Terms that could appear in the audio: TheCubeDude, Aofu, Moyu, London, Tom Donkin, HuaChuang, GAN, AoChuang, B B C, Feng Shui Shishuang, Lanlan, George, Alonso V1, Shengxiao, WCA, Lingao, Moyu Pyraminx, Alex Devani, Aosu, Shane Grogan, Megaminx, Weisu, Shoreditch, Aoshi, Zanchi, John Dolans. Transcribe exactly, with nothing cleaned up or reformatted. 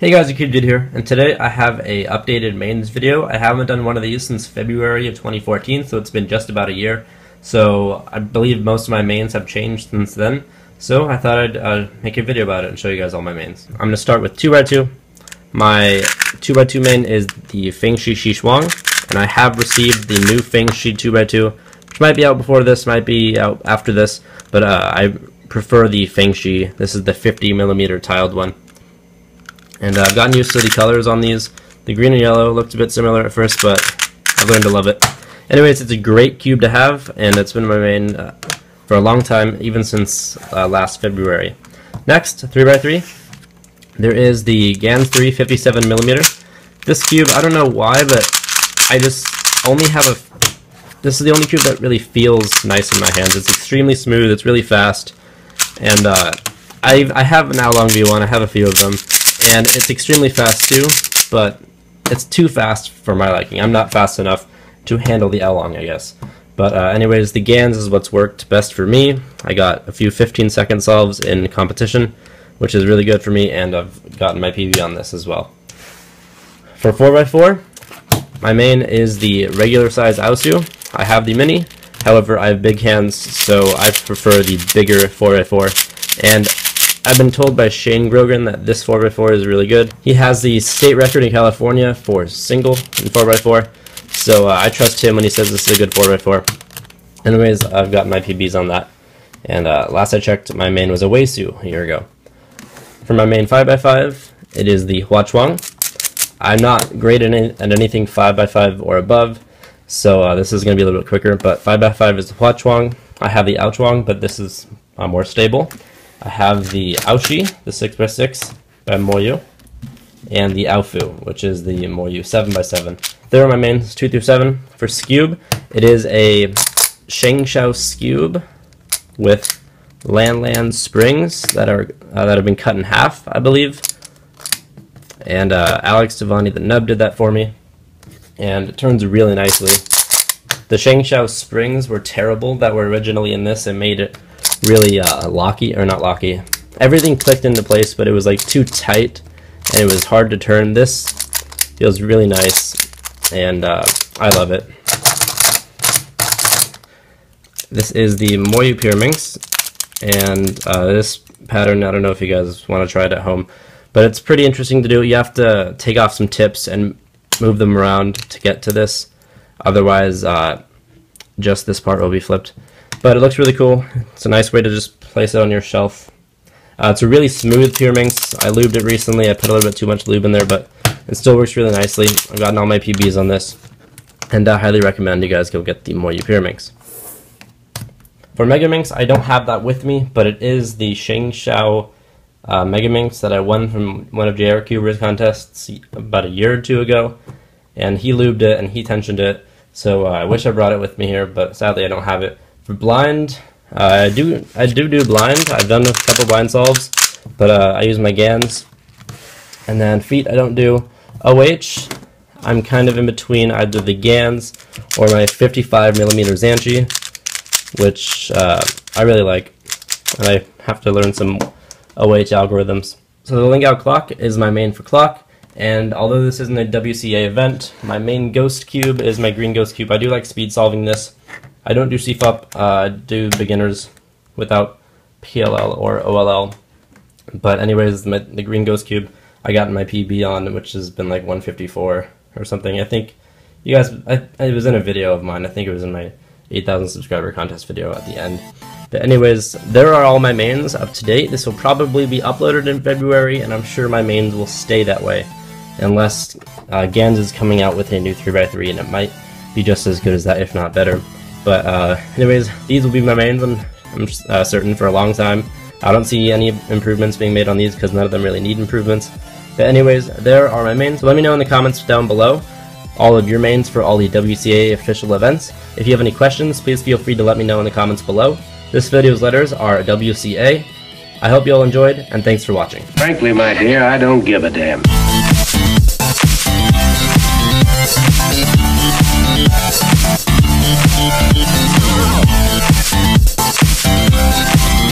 Hey guys, TheCubeDude here, and today I have a updated mains video. I haven't done one of these since February of twenty fourteen, so it's been just about a year. So I believe most of my mains have changed since then. So I thought I'd uh, make a video about it and show you guys all my mains. I'm going to start with two by two. My two by two main is the Feng Shui Shishuang, and I have received the new Feng Shui two by two, which might be out before this, might be out after this, but uh, I prefer the Feng Shui. This is the fifty millimeter tiled one. And uh, I've gotten used to the colors on these. The green and yellow looked a bit similar at first, but I've learned to love it. Anyways, it's a great cube to have, and it's been my main uh, for a long time, even since uh, last February. Next, three by three. There is the G A N three fifty-seven millimeter. This cube, I don't know why, but I just only have a... This is the only cube that really feels nice in my hands. It's extremely smooth, it's really fast, and uh, I've, I have an Alonso V one, I have a few of them. And it's extremely fast too, but it's too fast for my liking. I'm not fast enough to handle the Along, I guess. But uh, anyways, the G A Ns is what's worked best for me. I got a few fifteen second solves in competition, which is really good for me, and I've gotten my P B on this as well. For four by four, my main is the regular size Aosu. I have the mini, however I have big hands, so I prefer the bigger four by four. And I've been told by Shane Grogan that this four by four is really good. He has the state record in California for single in four by four, so uh, I trust him when he says this is a good four by four. Anyways, I've gotten my P Bs on that, and uh, last I checked, my main was a Weisu a year ago. For my main five by five, it is the HuaChuang. I'm not great at, any at anything five by five or above, so uh, this is going to be a little bit quicker, but five by five is the HuaChuang. I have the AoChuang, but this is uh, more stable. I have the Aoshi, the six by six by Moyu, and the Aofu, which is the Moyu seven by seven. There are my mains, two through seven. For Scube, it is a Shengxiao Scube with Lanlan springs that are uh, that have been cut in half, I believe. And uh, Alex Devani, the nub, did that for me. And it turns really nicely. The Shengxiao springs were terrible that were originally in this and made it really uh, locky, or not locky. Everything clicked into place, but it was like too tight and it was hard to turn. This feels really nice, and uh, I love it. This is the Moyu Pyraminx, and uh, this pattern, I don't know if you guys want to try it at home, but it's pretty interesting to do. You have to take off some tips and move them around to get to this, otherwise uh, just this part will be flipped. But it looks really cool. It's a nice way to just place it on your shelf. Uh, it's a really smooth Pyraminx. I lubed it recently. I put a little bit too much lube in there, but it still works really nicely. I've gotten all my P Bs on this, and I highly recommend you guys go get the Moyu Pyraminx. For Megaminx, I don't have that with me, but it is the Shengxiao uh, Megaminx that I won from one of J R Q contests about a year or two ago, and he lubed it and he tensioned it, so uh, I wish I brought it with me here, but sadly I don't have it. For blind, uh, I do I do do blind. I've done a couple blind solves, but uh, I use my G A Ns. And then feet, I don't do. O H, I'm kind of in between either the G A Ns or my fifty-five millimeter Zanchi, which uh, I really like, and I have to learn some O H algorithms. So the Lingao clock is my main for clock, and although this isn't a W C A event, my main ghost cube is my green ghost cube. I do like speed solving this. I don't do C F U P, uh, I do beginners without P L L or O L L, but anyways, my, the green ghost cube I got my P B on, which has been like one fifty-four or something. I think you guys, I, it was in a video of mine, I think it was in my eight thousand subscriber contest video at the end. But anyways, there are all my mains up to date. This will probably be uploaded in February, and I'm sure my mains will stay that way, unless uh, G A N S is coming out with a new three by three, and it might be just as good as that, if not better. But uh, anyways, these will be my mains, I'm, I'm uh, certain, for a long time. I don't see any improvements being made on these because none of them really need improvements. But anyways, there are my mains. So let me know in the comments down below all of your mains for all the W C A official events. If you have any questions, please feel free to let me know in the comments below. This video's letters are W C A. I hope you all enjoyed, and thanks for watching. Frankly, my dear, I don't give a damn.